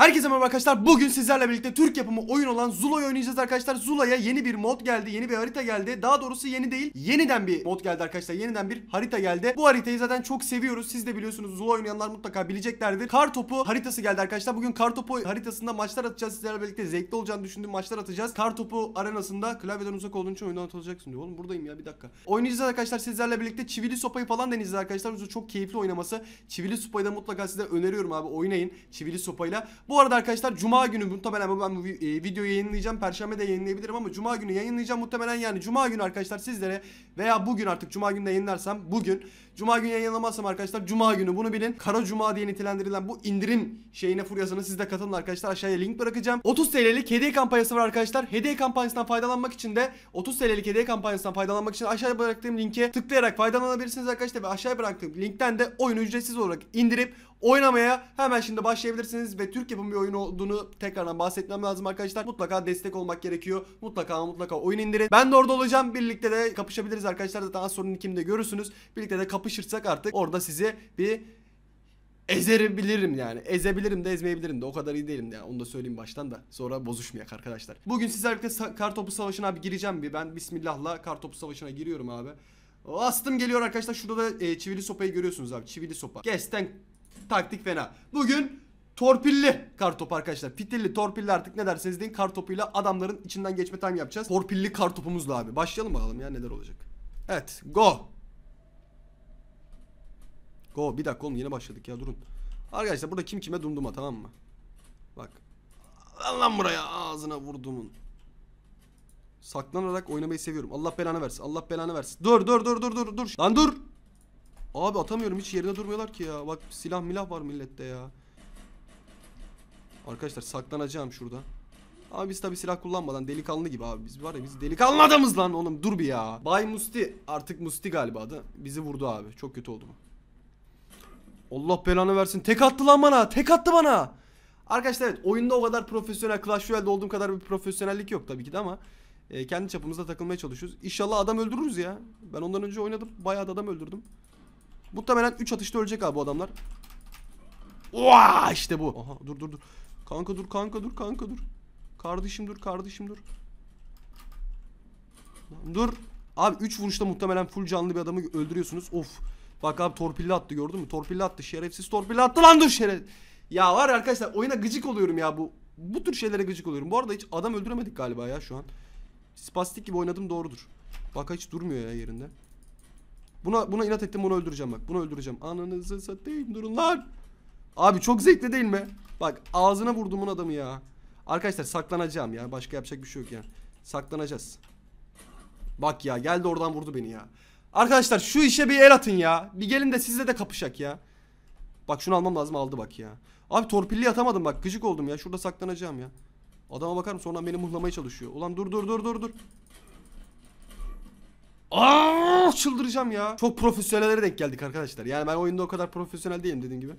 Herkese merhaba arkadaşlar. Bugün sizlerle birlikte Türk yapımı oyun olan Zula'yı oynayacağız arkadaşlar. Zula'ya yeni bir mod geldi. Yeni bir harita geldi. Daha doğrusu yeni değil. Yeniden bir mod geldi arkadaşlar. Yeniden bir harita geldi. Bu haritayı zaten çok seviyoruz. Siz de biliyorsunuz. Zula oynayanlar mutlaka bileceklerdir. Kartopu haritası geldi arkadaşlar. Bugün Kartopu haritasında maçlar atacağız. Sizlerle birlikte zevkli olacağını düşündüğüm maçlar atacağız. Kartopu arenasında klavyeden uzak olduğun için oyundan atılacaksın diyor. Oğlum buradayım ya, bir dakika. Oynayacağız arkadaşlar sizlerle birlikte. Çivili sopayı falan deneyeceğiz arkadaşlar. Çok keyifli oynaması. Çivili sopayı da mutlaka size öneriyorum abi. Oynayın çivili sopayla. Bu arada arkadaşlar cuma günü muhtemelen ben bu videoyu yayınlayacağım. Perşembe de yayınlayabilirim ama cuma günü yayınlayacağım muhtemelen. Yani cuma günü arkadaşlar sizlere veya bugün, artık cuma günü de yayınlarsam bugün, cuma günü yayınlamazsam arkadaşlar cuma günü, bunu bilin. Kara cuma diye nitelendirilen bu indirim şeyine, furyasına siz de katılın arkadaşlar. Aşağıya link bırakacağım. 30 TL'lik hediye kampanyası var arkadaşlar. Hediye kampanyasından faydalanmak için de aşağıya bıraktığım linke tıklayarak faydalanabilirsiniz arkadaşlar. Ve aşağıya bıraktığım linkten de oyunu ücretsiz olarak indirip oynamaya hemen şimdi başlayabilirsiniz. Ve Türk yapımı bir oyun olduğunu tekrardan bahsetmem lazım arkadaşlar. Mutlaka destek olmak gerekiyor. Mutlaka oyun indirin. Ben de orada olacağım. Birlikte de kapışabiliriz arkadaşlar. Zaten az sonra kimde görürsünüz. Birlikte de kapışırsak artık orada sizi bir ezebilirim yani. Ezebilirim de ezmeyebilirim de. O kadar iyi değilim de. Yani onu da söyleyeyim baştan da. Sonra bozuşmayak arkadaşlar. Bugün sizlerle birlikte Kartopu Savaşı'na bir gireceğim. Ben Bismillah'la Kartopu Savaşı'na giriyorum abi. O astım geliyor arkadaşlar. Şurada da çivili sopayı görüyorsunuz abi. Çivili sopa. Gesten taktik fena. Bugün torpilli kartopu arkadaşlar. Fitilli, torpilli, artık ne derseniz deyin. Kartopuyla adamların içinden geçme time yapacağız. Torpilli kartopumuzla abi. Başlayalım bakalım ya, neler olacak. Evet, go. Go, bir dakika oğlum, yeni başladık ya, durun. Arkadaşlar burada kim kime dumduma, tamam mı? Bak. Lan buraya, ağzına vurdumun. Saklanarak oynamayı seviyorum. Allah belanı versin. Allah belanı versin. Dur. Lan dur. Abi atamıyorum, hiç yerine durmuyorlar ki ya. Bak silah milah var millette ya. Arkadaşlar saklanacağım şurada. Abi biz tabi silah kullanmadan delikanlı gibi abi. Biz var ya, biz delikanlı adamız lan oğlum, dur bir ya. Bay Musti, artık Musti galiba adı, bizi vurdu abi, çok kötü oldu bu. Allah belanı versin, tek attı lan bana, tek attı bana. Arkadaşlar evet, oyunda o kadar profesyonel, Clash World'da olduğum kadar bir profesyonellik yok tabii ki de ama kendi çapımızda takılmaya çalışıyoruz. İnşallah adam öldürürüz ya. Ben ondan önce oynadım, bayağı da adam öldürdüm. Muhtemelen 3 atışta ölecek abi bu adamlar. Oha, işte bu. Aha, dur. Kanka dur. Kardeşim dur. Dur. Abi 3 vuruşta muhtemelen full canlı bir adamı öldürüyorsunuz. Of. Bak abi torpilli attı, gördün mü? Torpilli attı. Şerefsiz torpilli attı lan, dur şeref. Ya var arkadaşlar, oyuna gıcık oluyorum ya bu. Bu tür şeylere gıcık oluyorum. Bu arada hiç adam öldüremedik galiba ya şu an. Spastik gibi oynadım, doğrudur. Bak hiç durmuyor ya yerinde. Buna inat ettim, bunu öldüreceğim bak. Bunu öldüreceğim. Ananızı satayım, durun lan. Abi çok zevkli değil mi? Bak ağzına vurdum bunun adamı ya. Arkadaşlar saklanacağım ya. Başka yapacak bir şey yok yani. Saklanacağız. Bak ya, geldi oradan vurdu beni ya. Arkadaşlar şu işe bir el atın ya. Bir gelin de sizle de kapışak ya. Bak şunu almam lazım, aldı bak ya. Abi torpilli atamadım bak, gıcık oldum ya. Şurada saklanacağım ya. Adama bakar mısın? Ondan beni mıhlamaya çalışıyor. Ulan dur. Aa, çıldıracağım ya. Çok profesyonellere denk geldik arkadaşlar. Yani ben oyunda o kadar profesyonel değilim dediğim gibi.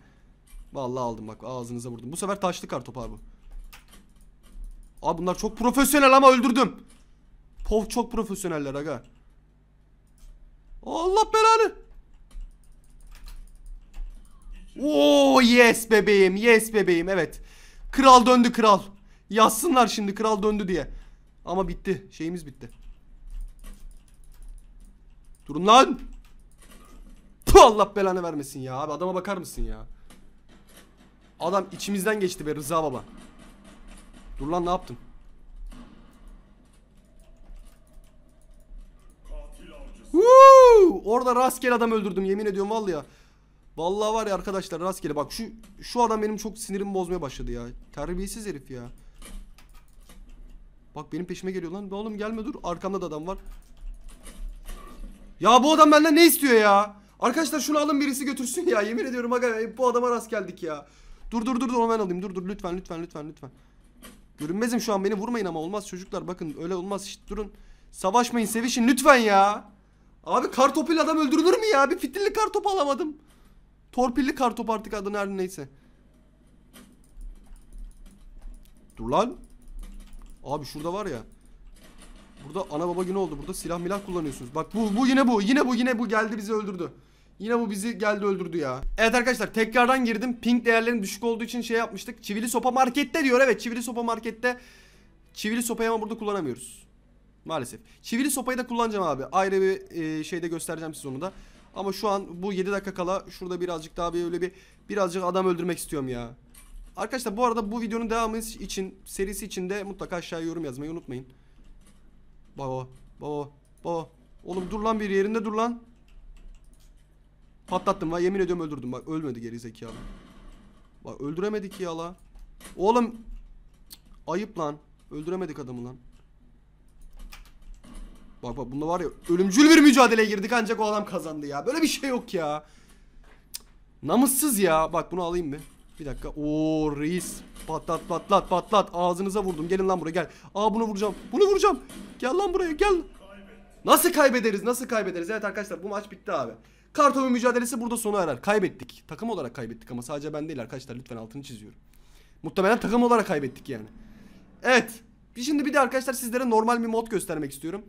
Vallahi aldım bak, ağzınıza vurdum. Bu sefer taşlı kartop abi. Abi bunlar çok profesyonel ama öldürdüm. Pov çok profesyoneller aga. Allah belanı. Oo yes bebeğim, yes bebeğim, evet. Kral döndü kral. Yazsınlar şimdi kral döndü diye. Ama bitti, şeyimiz bitti. Durun lan. Puh, Allah belanı vermesin ya abi, adama bakar mısın ya. Adam içimizden geçti be Rıza baba. Dur lan, ne yaptın? Woo! Orada rastgele adam öldürdüm, yemin ediyorum vallahi ya. Vallahi var ya arkadaşlar, rastgele bak şu adam benim çok sinirimi bozmaya başladı ya. Terbiyesiz herif ya. Bak benim peşime geliyor lan. Oğlum gelme dur. Arkamda da adam var. Ya bu adam benden ne istiyor ya? Arkadaşlar şunu alın, birisi götürsün ya. Yemin ediyorum aga, bu adama rast geldik ya. Dur onu ben alayım. Dur lütfen. Görünmezim şu an, beni vurmayın ama, olmaz çocuklar, bakın öyle olmaz. Şişt, durun. Savaşmayın, sevişin lütfen ya. Abi kartopuyla adam öldürülür mü ya? Bir fitilli kartopu alamadım. Torpilli kartop artık adını her neyse. Dur lan. Abi şurada var ya. Burada ana baba günü oldu. Burada silah milah kullanıyorsunuz. Bak bu yine bu geldi bizi öldürdü. Yine bu bizi geldi öldürdü ya. Evet arkadaşlar tekrardan girdim. Ping değerlerin düşük olduğu için şey yapmıştık. Çivili sopa markette diyor. Evet çivili sopa markette. Çivili sopayı ama burada kullanamıyoruz. Maalesef. Çivili sopayı da kullanacağım abi. Ayrı bir şeyde göstereceğim size onu da. Ama şu an bu 7 dakika kala şurada birazcık daha böyle birazcık adam öldürmek istiyorum ya. Arkadaşlar bu arada bu videonun devamı için, serisi için de mutlaka aşağıya yorum yazmayı unutmayın. Baba baba baba. Oğlum dur lan, bir yerinde dur lan. Patlattım bak, yemin ediyorum öldürdüm bak, ölmedi geri zekalı. Bak öldüremedik ya la. Oğlum ayıp lan, öldüremedik adamı lan. Bak bak, bunda var ya ölümcül bir mücadeleye girdik ancak o adam kazandı ya. Böyle bir şey yok ya. Cık, namussuz ya. Bak bunu alayım mı? Bir dakika. Oo reis. Patlat patlat patlat. Ağzınıza vurdum. Gelin lan buraya gel. Aa bunu vuracağım. Bunu vuracağım. Gel lan buraya gel. Nasıl kaybederiz? Nasıl kaybederiz? Evet arkadaşlar bu maç bitti abi. Kartopu mücadelesi burada sona erer. Kaybettik. Takım olarak kaybettik ama sadece ben değil arkadaşlar. Lütfen altını çiziyorum. Muhtemelen takım olarak kaybettik yani. Evet. Şimdi bir de arkadaşlar sizlere normal bir mod göstermek istiyorum.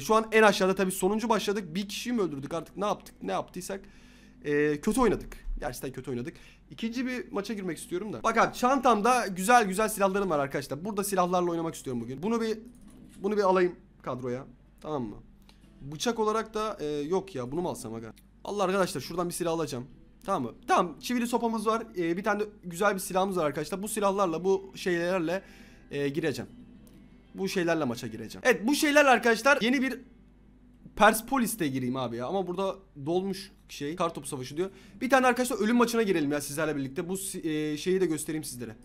Şu an en aşağıda tabii sonuncu başladık. Bir kişiyi mi öldürdük artık, ne yaptık, ne yaptıysak. Kötü oynadık. Gerçekten kötü oynadık. İkinci bir maça girmek istiyorum da. Bak abi çantamda güzel güzel silahlarım var arkadaşlar. Burada silahlarla oynamak istiyorum bugün. Bunu bir alayım kadroya. Tamam mı? Bıçak olarak da yok ya, bunu mu alsam aga? Allah arkadaşlar şuradan bir silah alacağım. Tamam mı? Tamam, çivili sopamız var. Bir tane de güzel bir silahımız var arkadaşlar. Bu silahlarla, bu şeylerle gireceğim. Bu şeylerle maça gireceğim. Evet bu şeyler arkadaşlar yeni bir Perspolis'te gireyim abi ya. Ama burada dolmuş şey. Kartopu savaşı diyor. Bir tane arkadaşlar ölüm maçına girelim ya sizlerle birlikte. Bu şeyi de göstereyim sizlere.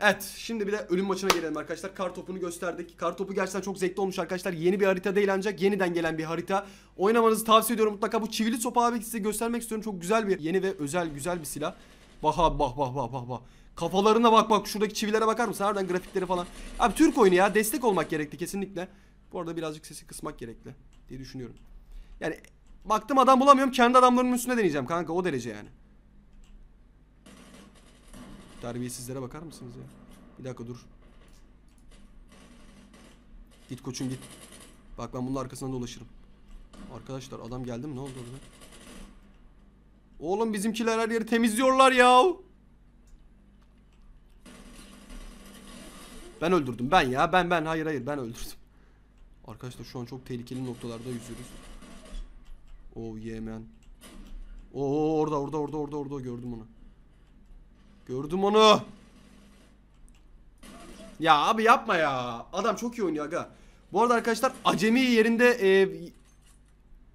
Evet şimdi bir de ölüm maçına girelim arkadaşlar. Kartopunu gösterdik. Kartopu gerçekten çok zevkli olmuş arkadaşlar. Yeni bir harita değil ancak yeniden gelen bir harita. Oynamanızı tavsiye ediyorum mutlaka. Bu çivili sopa abi size göstermek istiyorum. Çok güzel bir yeni ve özel güzel bir silah. Bak abi bak bak bak bak bak. Kafalarına bak bak, şuradaki çivilere bakar mısın? Nereden grafikleri falan. Abi Türk oyunu ya, destek olmak gerekli kesinlikle. Bu arada birazcık sesi kısmak gerekli diye düşünüyorum. Yani baktım adam bulamıyorum, kendi adamlarının üstüne deneyeceğim kanka, o derece yani. Terbiyesizlere bakar mısınız ya? Bir dakika dur. Git koçum git. Bak ben bunun arkasından dolaşırım. Arkadaşlar adam geldi mi, ne oldu orada? Oğlum bizimkiler her yeri temizliyorlar ya. Ben öldürdüm ben ya, ben hayır hayır ben öldürdüm. Arkadaşlar şu an çok tehlikeli noktalarda yüzüyoruz. Oh yeah man. Oo orada gördüm onu. Gördüm onu. Ya abi yapma ya. Adam çok iyi oynuyor aga. Bu arada arkadaşlar acemi yerinde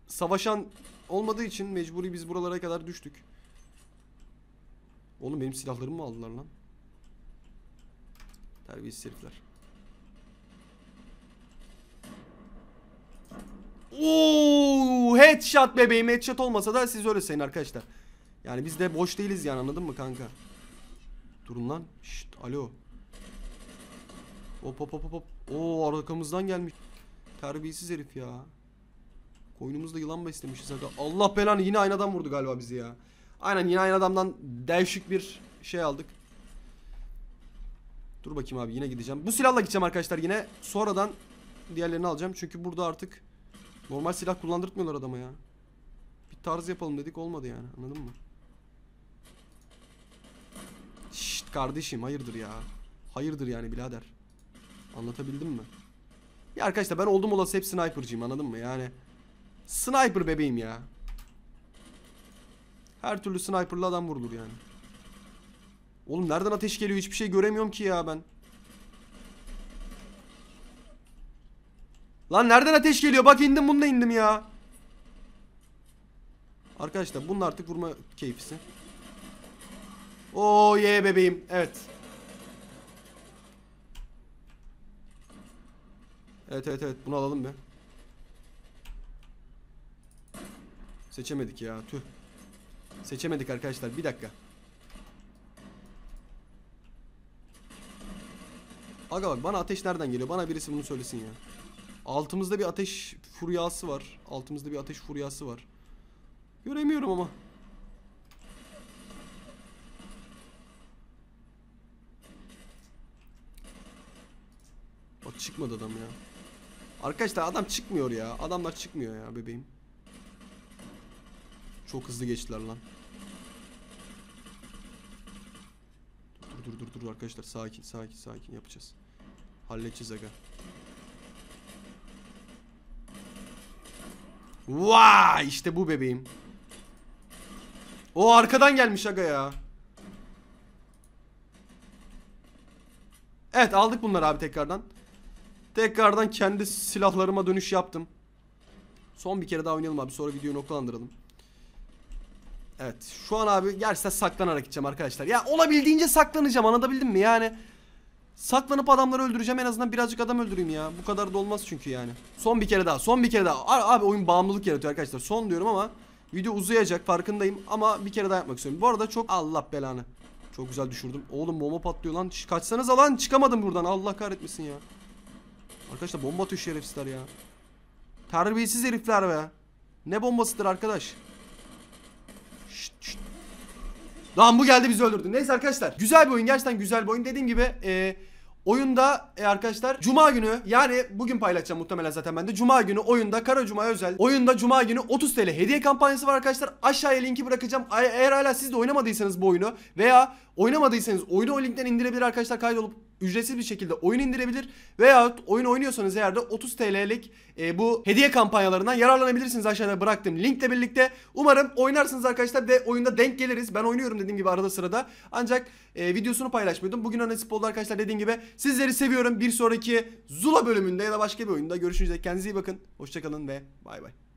savaşan olmadığı için mecburi biz buralara kadar düştük. Oğlum benim silahlarımı mı aldılar lan? Terbiyesiz herifler. Ooo headshot bebeğim, headshot olmasa da siz öyle sayın arkadaşlar. Yani biz de boş değiliz yani, anladın mı kanka? Durun lan. Şşt, alo. Hop hop hop hop. Oo arkamızdan gelmiş. Terbiyesiz herif ya. Koynumuzda yılan beslemişiz aga. Allah belanı, yine aynı adam vurdu galiba bizi ya. Aynen yine aynı adamdan değişik bir şey aldık. Dur bakayım abi, yine gideceğim. Bu silahla gideceğim arkadaşlar yine. Sonradan diğerlerini alacağım. Çünkü burada artık normal silah kullandırtmıyorlar adama ya. Bir tarz yapalım dedik, olmadı yani, anladın mı? Şşt kardeşim hayırdır ya. Hayırdır yani birader. Anlatabildim mi? Ya arkadaşlar ben oldum olası hep sniper'cıyım, anladın mı yani? Sniper bebeğim ya. Her türlü sniper'lı adam vurulur yani. Oğlum nereden ateş geliyor? Hiçbir şey göremiyorum ki ya ben. Lan nereden ateş geliyor? Bak indim, bununla indim ya. Arkadaşlar bunun artık vurma keyfisi. Oo ye yeah bebeğim. Evet. Evet bunu alalım be. Seçemedik ya, tüh. Seçemedik arkadaşlar, bir dakika. Aga bak bana ateş nereden geliyor? Bana birisi bunu söylesin ya. Altımızda bir ateş furyası var. Altımızda bir ateş furyası var. Göremiyorum ama. Bak çıkmadı adam ya. Arkadaşlar adam çıkmıyor ya. Adamlar çıkmıyor ya bebeğim. Çok hızlı geçtiler lan. Dur arkadaşlar, sakin yapacağız. Halledeceğiz aga. Vay, işte bu bebeğim. O arkadan gelmiş aga ya. Evet, aldık bunları abi tekrardan. Tekrardan kendi silahlarıma dönüş yaptım. Son bir kere daha oynayalım abi, sonra videoyu noktalandıralım. Evet, şu an abi gerçekten saklanarak gideceğim arkadaşlar. Ya olabildiğince saklanacağım, anlatabildim mi yani? Saklanıp adamları öldüreceğim, en azından birazcık adam öldüreyim ya. Bu kadar da olmaz çünkü yani. Son bir kere daha, Abi oyun bağımlılık yaratıyor arkadaşlar. Son diyorum ama video uzayacak farkındayım ama bir kere daha yapmak istiyorum. Bu arada çok Allah belanı. Çok güzel düşürdüm. Oğlum bomba patlıyor lan. Kaçsanız lan, çıkamadım buradan. Allah kahretmesin ya. Arkadaşlar bomba atıyor şerefsizler ya. Terbiyesiz herifler be. Ne bombasıdır arkadaş. Şşt, şşt. Lan bu geldi, bizi öldürdü. Neyse arkadaşlar, güzel bir oyun, gerçekten güzel bir oyun. Dediğim gibi oyunda arkadaşlar Cuma günü, yani bugün paylaşacağım muhtemelen zaten ben de. Cuma günü oyunda Kara Cuma'ya özel oyunda Cuma günü 30 TL hediye kampanyası var arkadaşlar. Aşağıya linki bırakacağım. Eğer hala siz de oynamadıysanız bu oyunu veya oynamadıysanız oyunu o linkten indirebilir arkadaşlar. Kaydolup ücretsiz bir şekilde oyun indirebilir veya oyun oynuyorsanız eğer de 30 TL'lik bu hediye kampanyalarından yararlanabilirsiniz. Aşağıda bıraktığım linkle birlikte. Umarım oynarsınız arkadaşlar ve oyunda denk geliriz. Ben oynuyorum dediğim gibi arada sırada. Ancak videosunu paylaşmıyordum. Bugün nasip oldu arkadaşlar, dediğim gibi. Sizleri seviyorum. Bir sonraki Zula bölümünde ya da başka bir oyunda görüşünceye dek kendinize iyi bakın. Hoşçakalın ve bay bay.